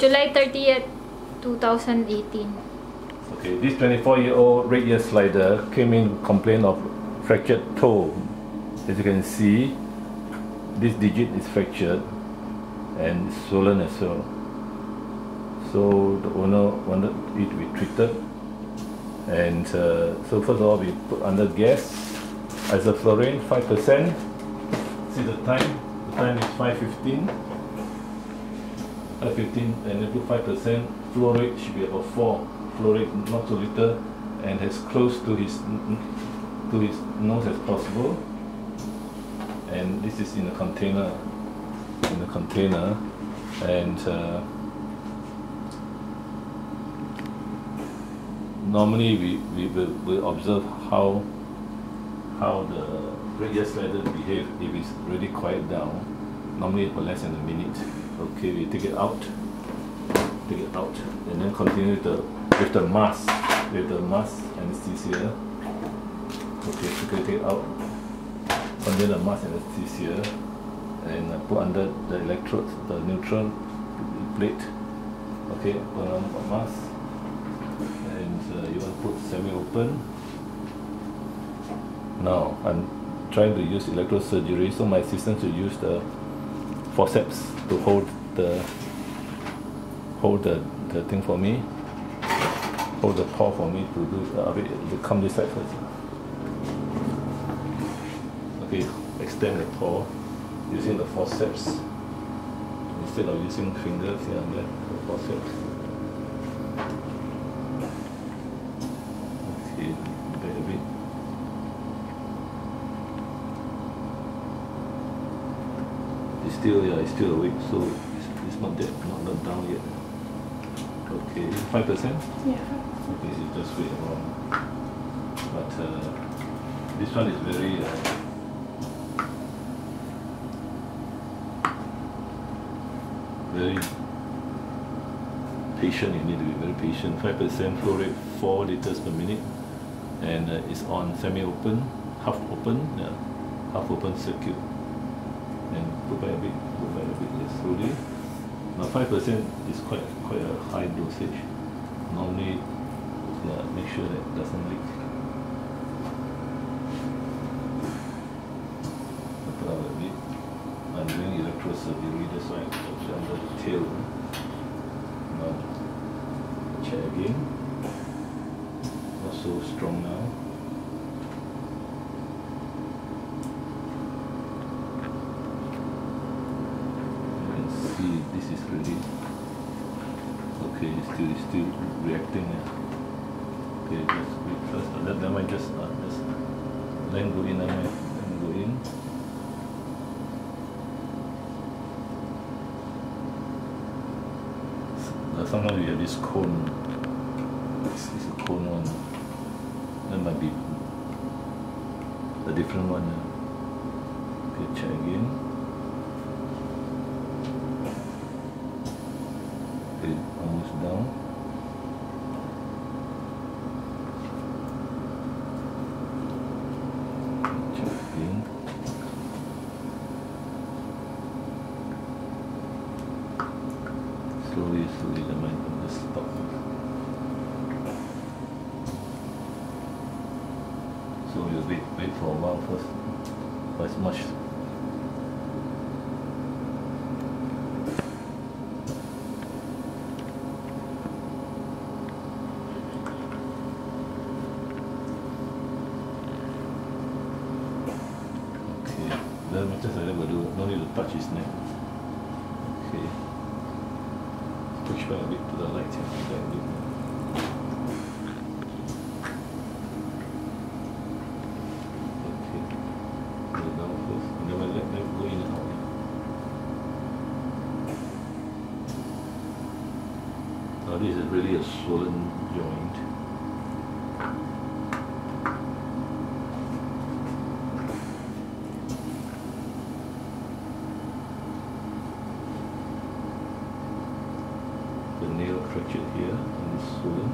July 30th, 2018. Okay, this 24-year-old red-eared slider came in complaint of fractured toe. As you can see, this digit is fractured and swollen as well. So the owner wanted it to be treated, and so first of all we put under gas, isoflurane 5%. See the time. The time is 5:15, and then put 5%. Flow rate should be about 4. Flow rate not too little, and as close to his nose as possible. And this is in a container. In a container, and normally we observe how the red-eared slider behave if it's really quiet down. Normally for less than a minute. Okay, we take it out. Take it out, and then continue with the mask. With the mask anesthesia. Okay, quickly take it out. Continue the mask anesthesia, and put under the electrode, the neutral plate. Okay, put on the mask. You want to put semi-open. Now I'm trying to use electro surgery, so my assistant will use the forceps to hold the thing for me, hold the paw for me to do. Come this side first. Okay, extend the paw using the forceps instead of using fingers here and there. The forceps. It's still awake, so it's not down yet. Okay, 5%? Yeah. Okay, so just wait around. But this one is very very patient. You need to be very patient. 5% flow rate, 4 liters per minute, and it's on semi-open, half-open, yeah, half-open circuit. And put by a bit, yes, slowly. Now 5% is quite a high dosage. Normally, yeah, make sure that it doesn't leak. Put out a bit. I'm doing electro surgery, that's why I'm under the tail. Now, check again. Not so strong now. This is ready. Okay, it's still reacting. Okay, just wait first. That might just let it go in. Let it go in. Sometimes we have this cone. It's a cone one. That might be a different one. Okay, check again. Almost down. Check in. Slowly, the mic will just stop. So we'll wait for a while first. But it's much. Just like that will do. No need to touch his neck. Okay. Push back a bit to the light here. Push back a bit. Okay. Put it down first. And then we'll let them go in and out. Now this is really a swollen joint. The nail fractured here and it's swollen.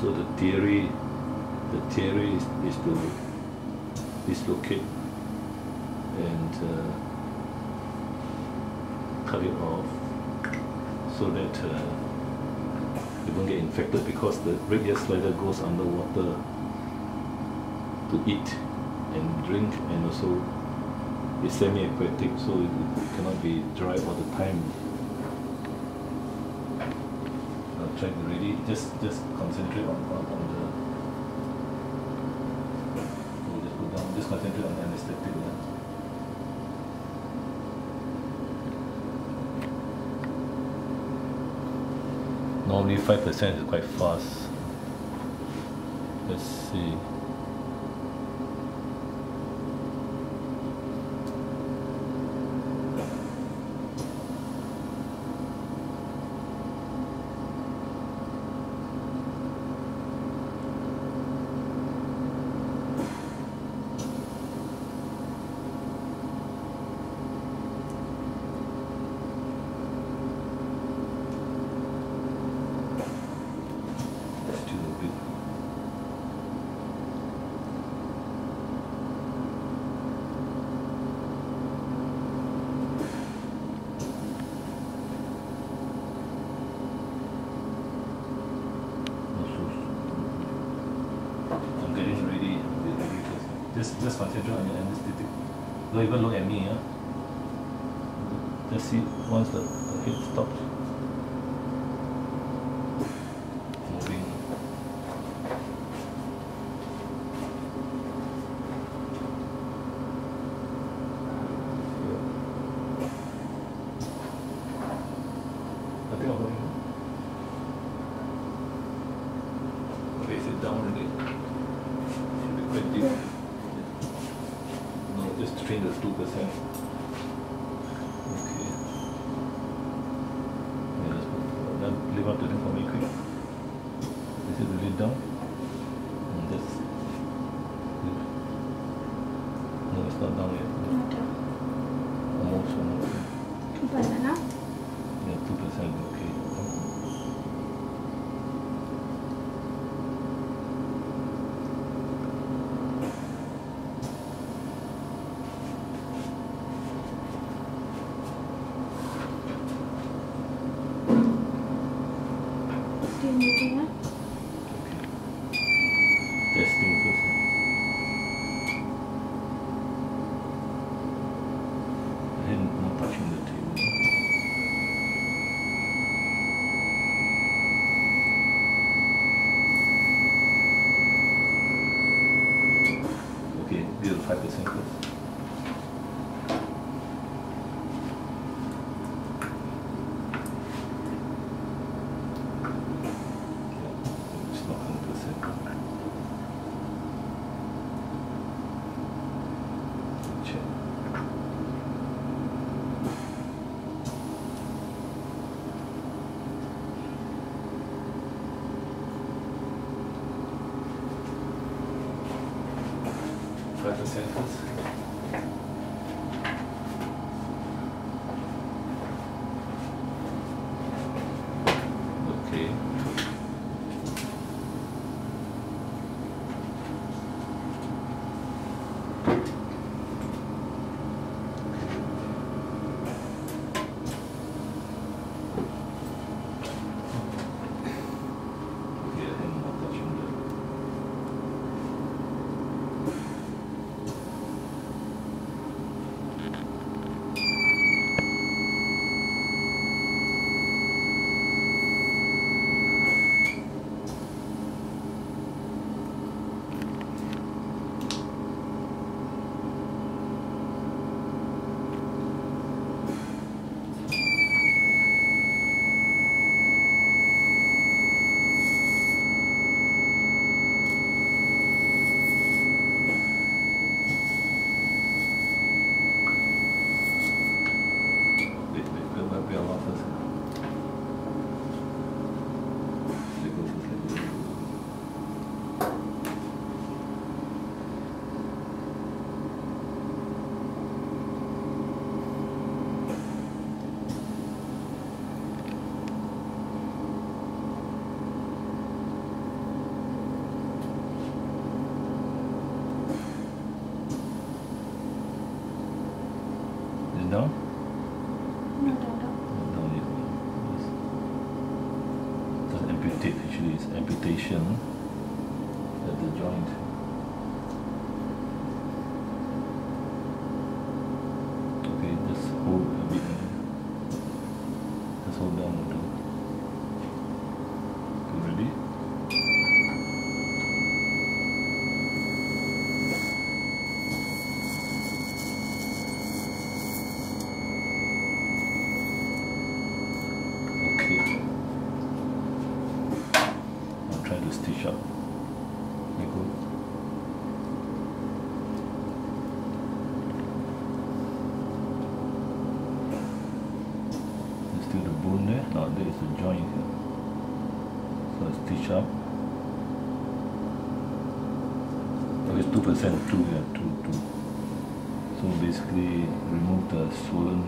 So the theory is to dislocate and cut it off so that it won't get infected, because the red-eared slider goes underwater to eat and drink, and also it's semi-aquatic, so it cannot be dry all the time. I've tried already. Just concentrate on the. We'll just put down. Just concentrate on the anesthetic. Normally 5% is quite fast. Let's see. Just concentrate on your anesthetic. Don't even look at me, huh? Just see once the head stops moving. I think I'm going to face it down a bit. Should be quite deep. Just train the 2%. Okay. Then leave out the thing for me quick. This is really down. And this. No, it's not down yet. Not down. Almost. 2%, huh? Yeah, 2%. Okay. Okay. Is it down? No, down, down. Down, yes. Just amputate, actually, it's amputation at the joint. Okay, just hold a bit. Just hold down a little. Stitch up. Very good. There's still the bone there. Now there is a joint here. So I stitch up. So it's 2%, 2 here, 2, 2. So basically remove the swollen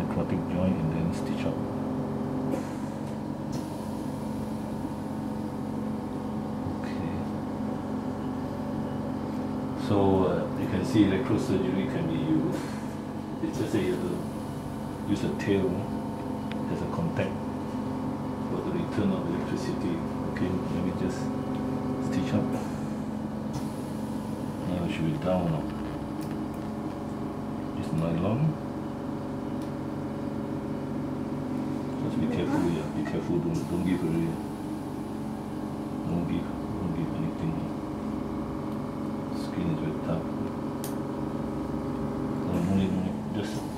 necrotic joint and then stitch up. So you can see electro surgery can be used. It's just that you have to use a tail as a contact for the return of electricity. Okay, let me just stitch up. Now it should be down now. Just nylon. Just be careful, yeah. Be careful. Don't give away. Don't give anything. Skin is very tough. No need, just